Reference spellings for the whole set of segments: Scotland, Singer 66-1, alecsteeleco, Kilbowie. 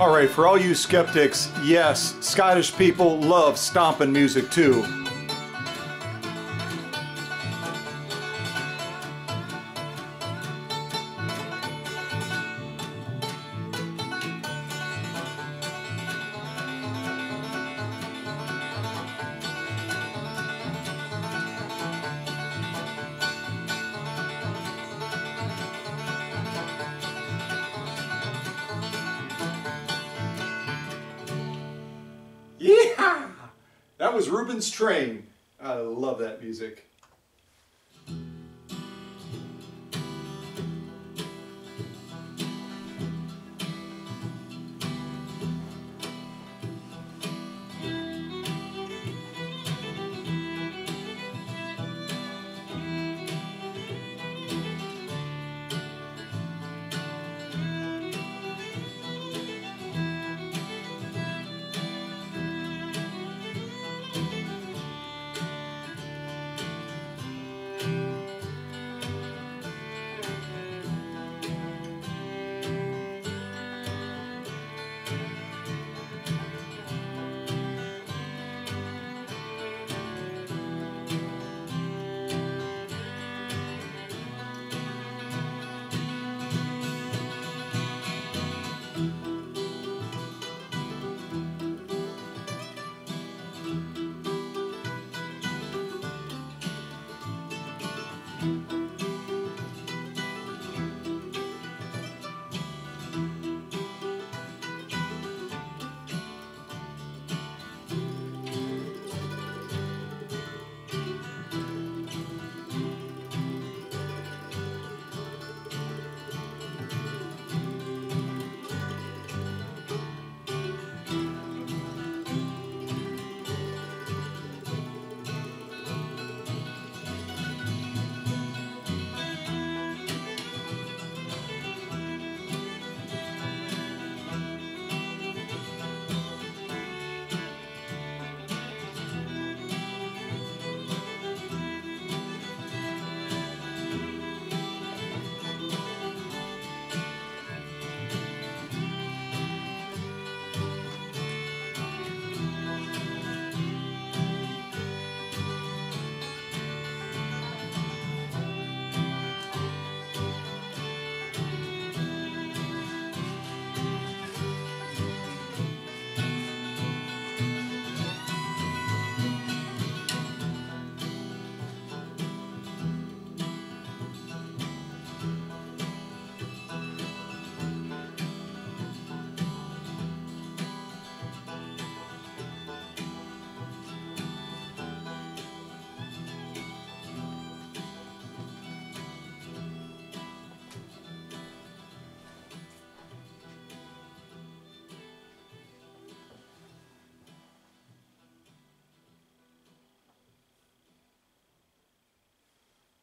All right, for all you skeptics, yes, Scottish people love stomping music too. That was Reuben's Train. I love that music.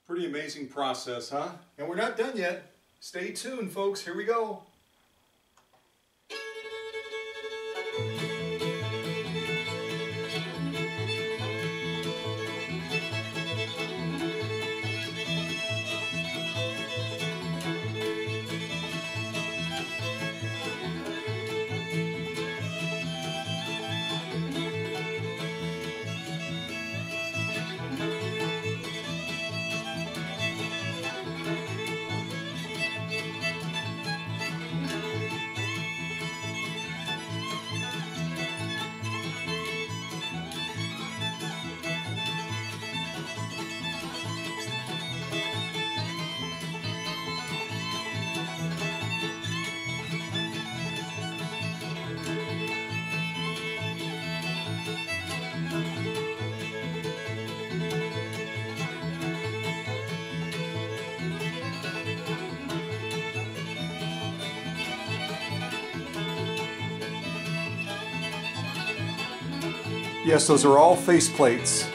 Pretty amazing process, huh? And we're not done yet. Stay tuned, folks. Here we go. Yes, those are all face plates.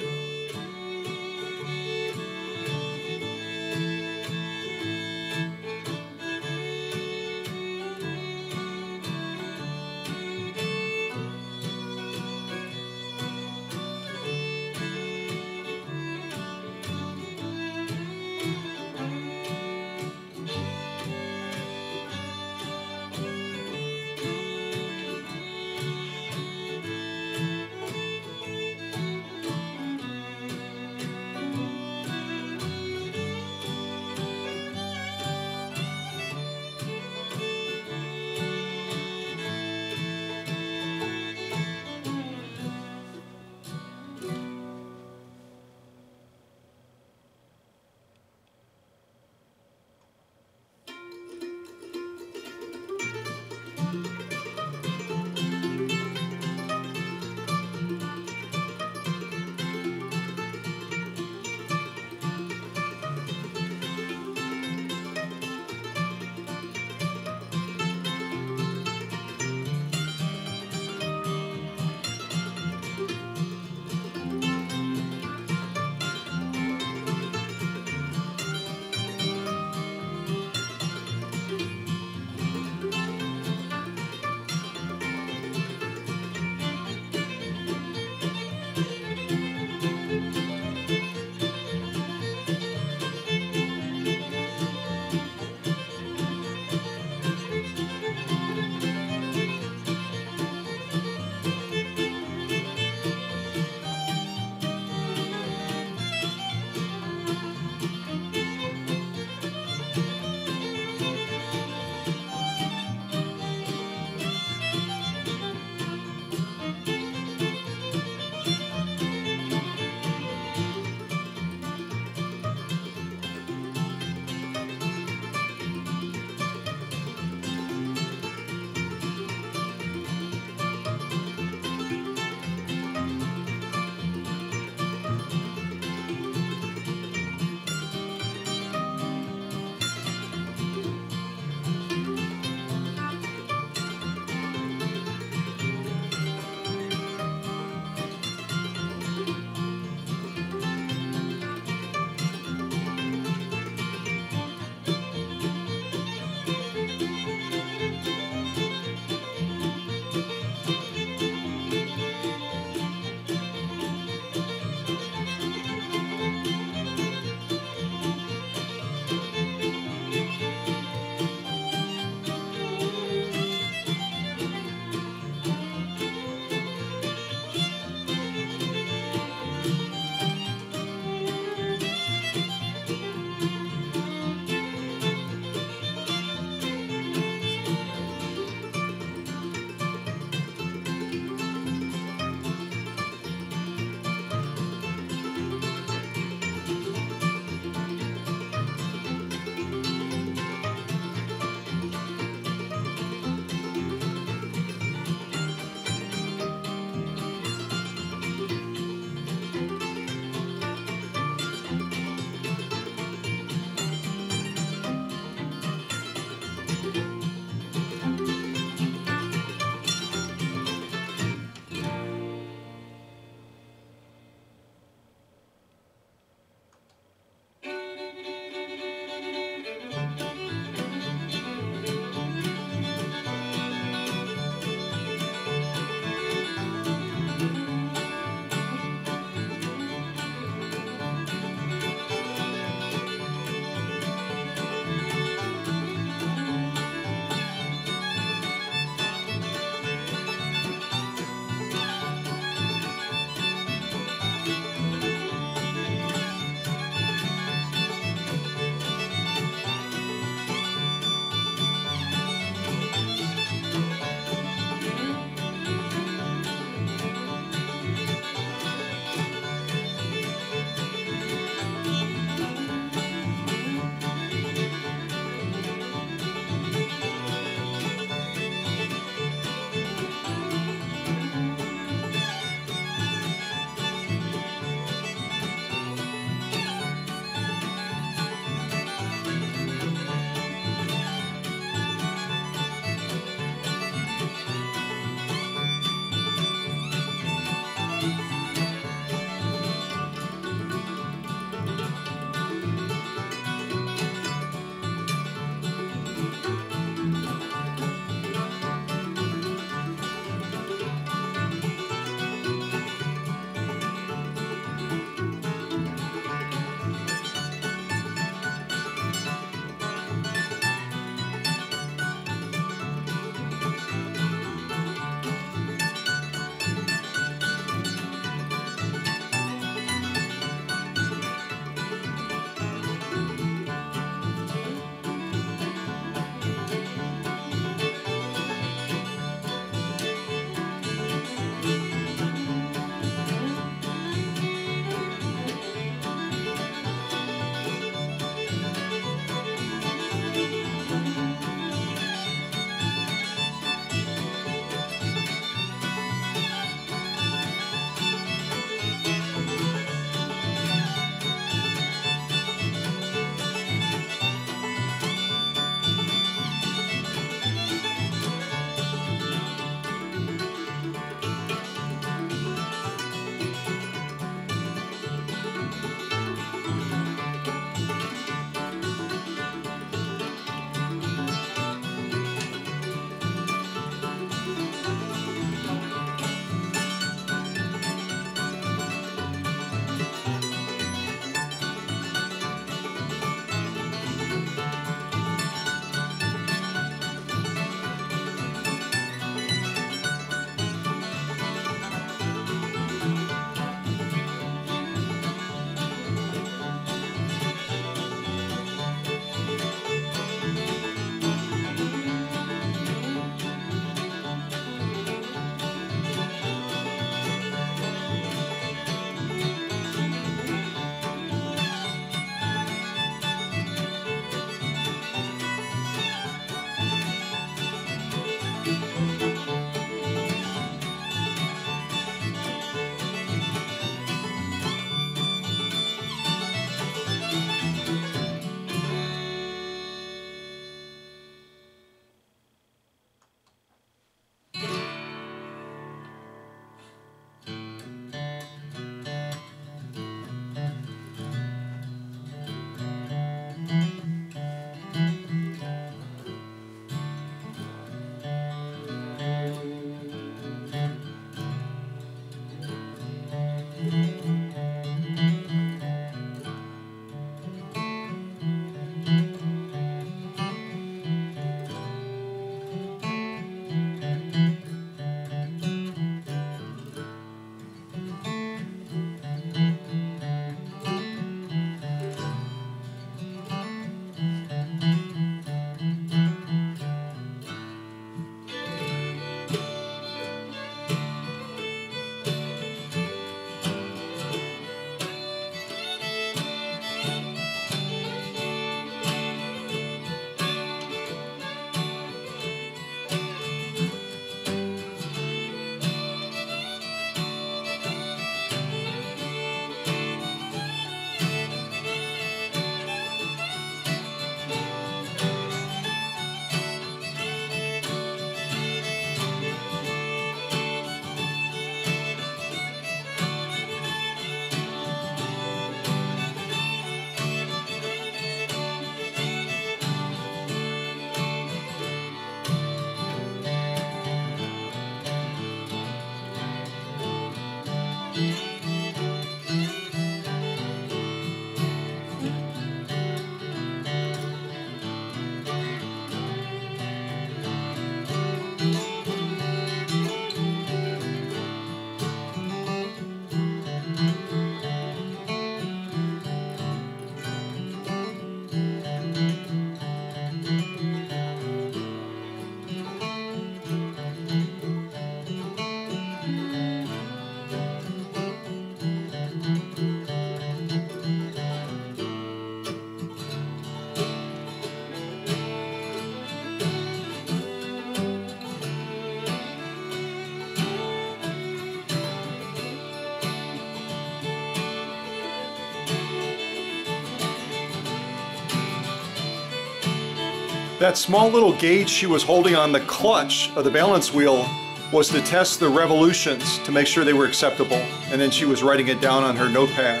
That small little gauge she was holding on the clutch of the balance wheel was to test the revolutions to make sure they were acceptable, and then she was writing it down on her notepad.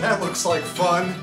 That looks like fun.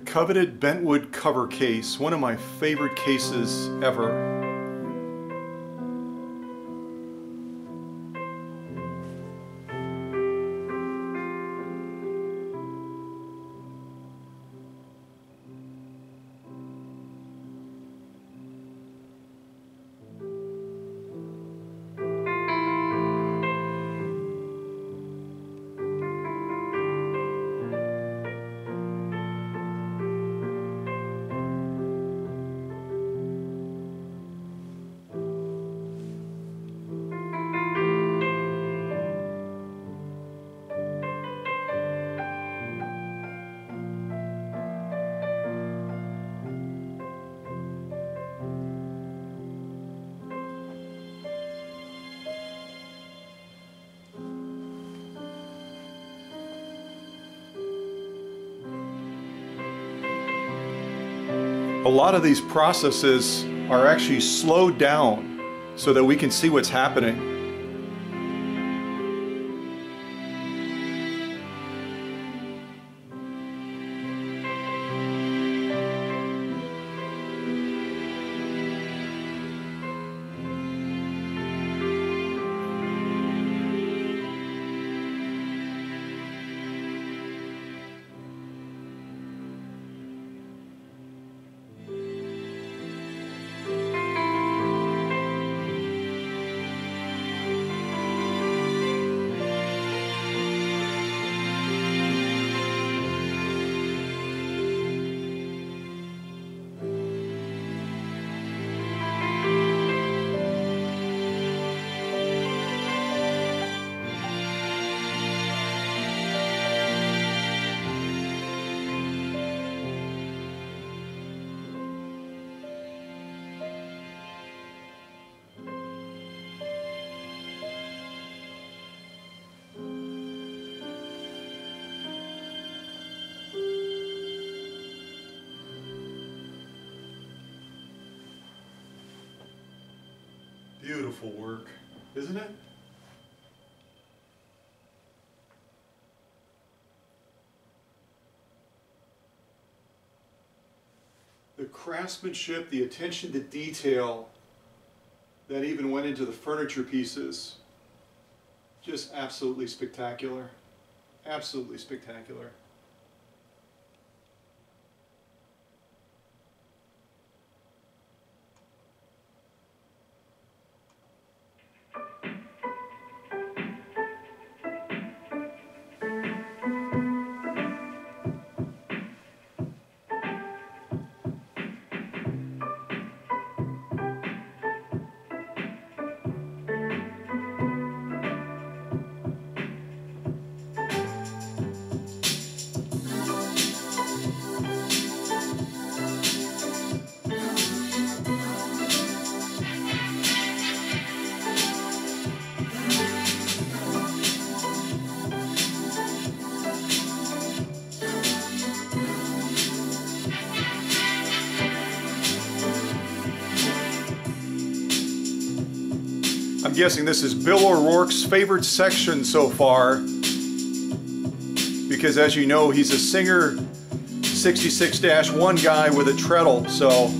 The coveted Bentwood cover case, one of my favorite cases ever. A lot of these processes are actually slowed down so that we can see what's happening. Beautiful work, isn't it? The craftsmanship, the attention to detail that even went into the furniture pieces, just absolutely spectacular. Absolutely spectacular. I'm guessing this is Bill O'Rourke's favorite section so far, because as you know, he's a Singer 66-1 guy with a treadle, so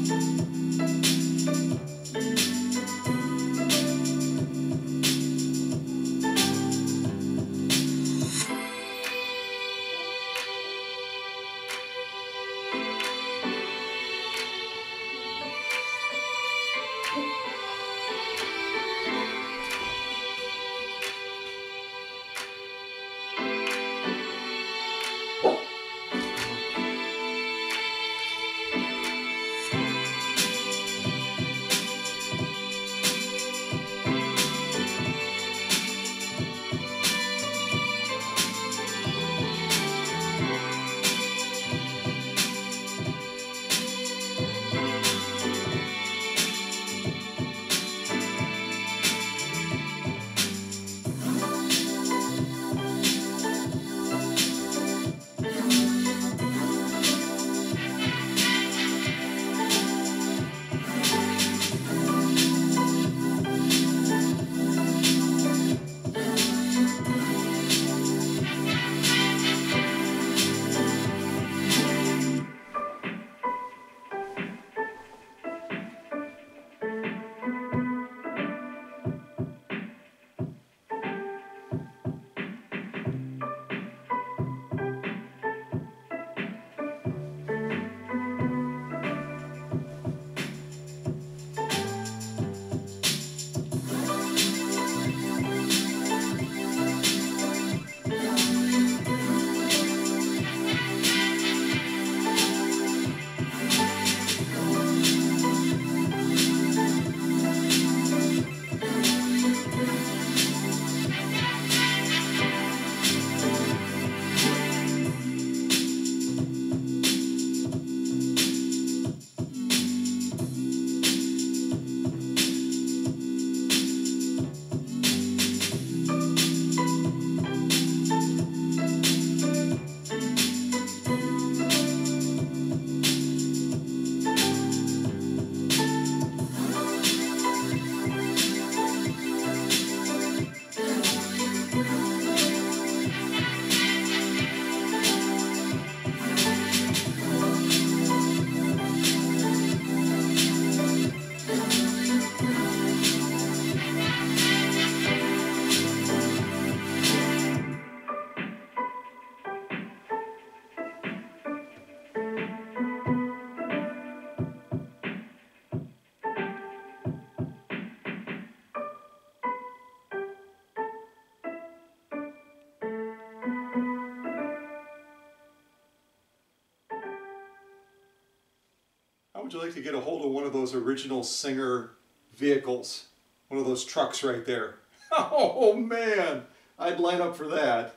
would you like to get a hold of one of those original Singer vehicles? One of those trucks right there. Oh man, I'd line up for that.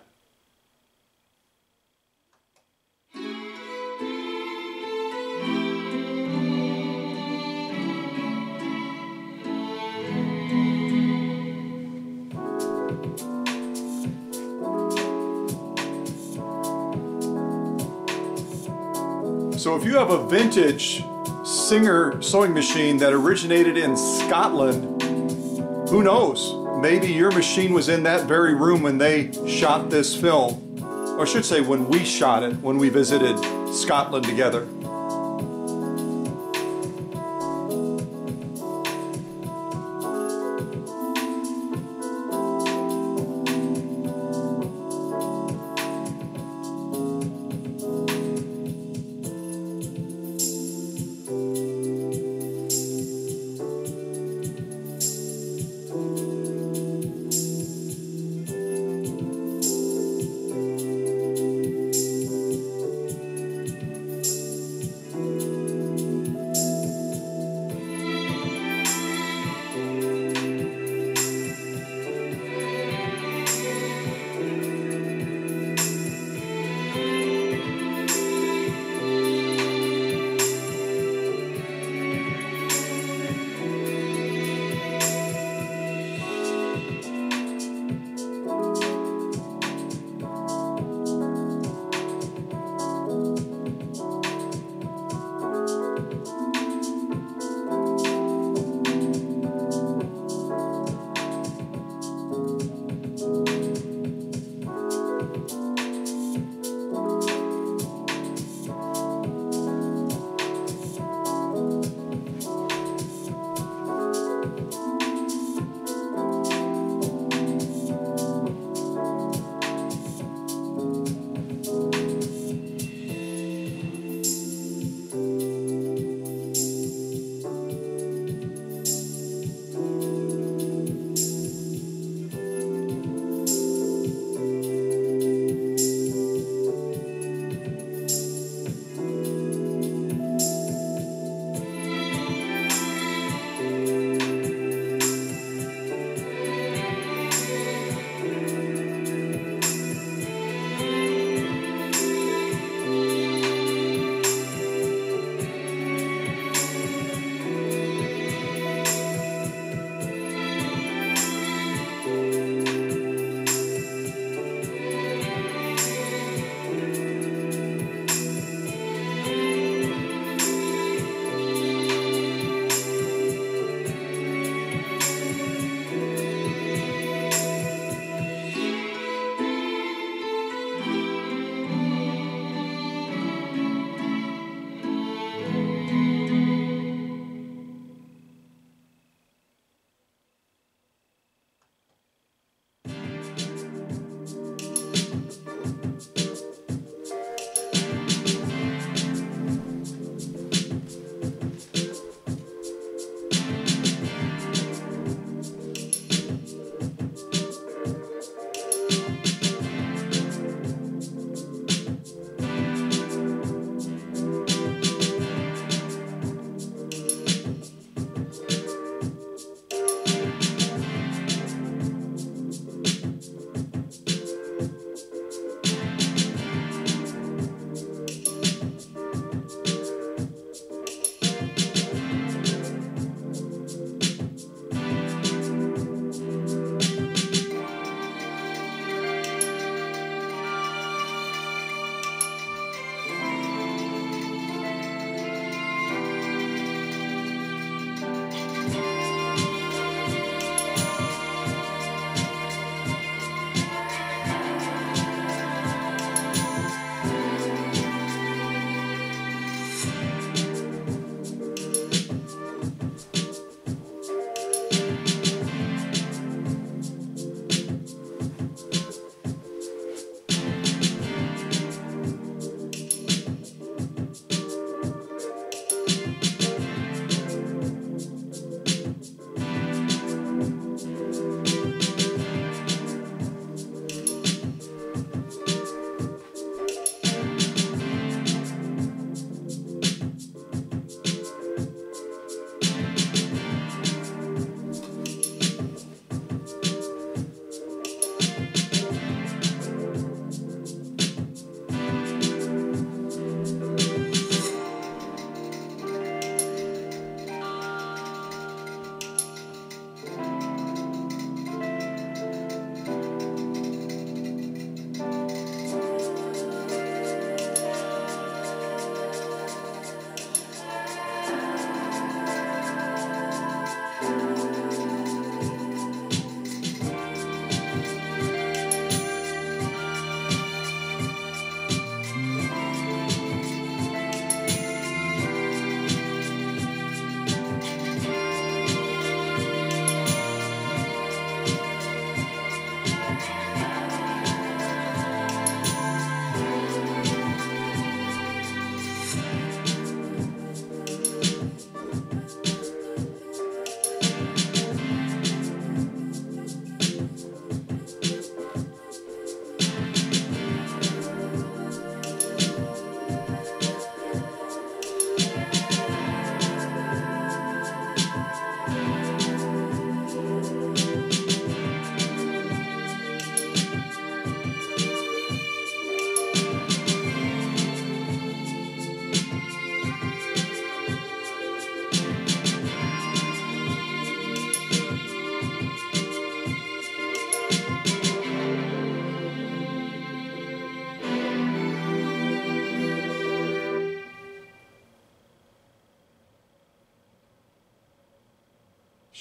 So if you have a vintage Singer sewing machine that originated in Scotland, who knows? Maybe your machine was in that very room when they shot this film. Or I should say when we shot it, when we visited Scotland together.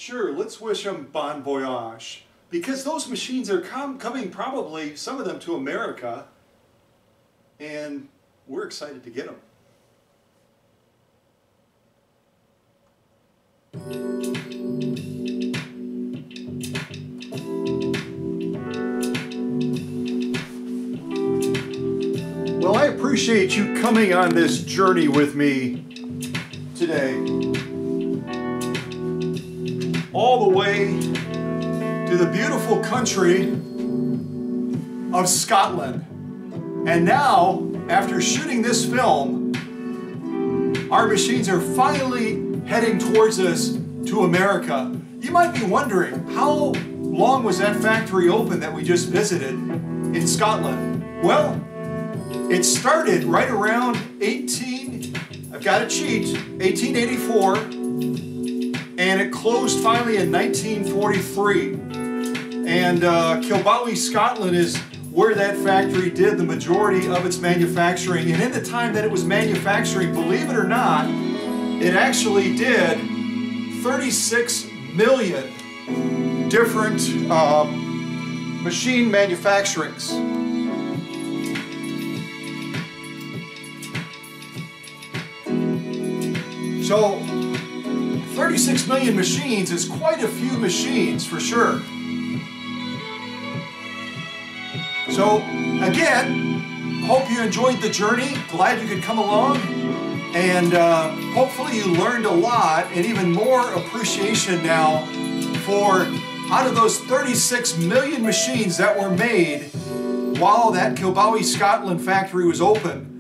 Sure, let's wish them bon voyage. Because those machines are coming probably, some of them, to America. And we're excited to get them. Well, I appreciate you coming on this journey with me today. All the way to the beautiful country of Scotland. And now, after shooting this film, our machines are finally heading towards us to America. You might be wondering, how long was that factory open that we just visited in Scotland? Well, it started right around 1884, and it closed finally in 1943. And Kilbowie, Scotland is where that factory did the majority of its manufacturing. And in the time that it was manufacturing, believe it or not, it actually did 36 million different machine manufacturings. So 36 million machines is quite a few machines for sure. So again, hope you enjoyed the journey. Glad you could come along. And hopefully you learned a lot and even more appreciation now for, out of those 36 million machines that were made while that Kilbowie, Scotland factory was open,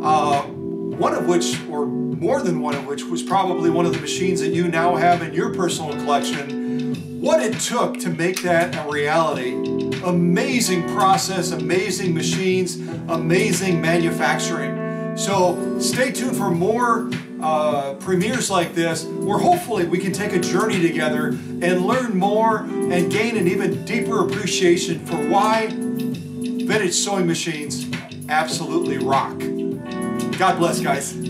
one of which, or more than one of which, was probably one of the machines that you now have in your personal collection. What it took to make that a reality. Amazing process, amazing machines, amazing manufacturing. So stay tuned for more premieres like this, where hopefully we can take a journey together and learn more and gain an even deeper appreciation for why vintage sewing machines absolutely rock. God bless, guys.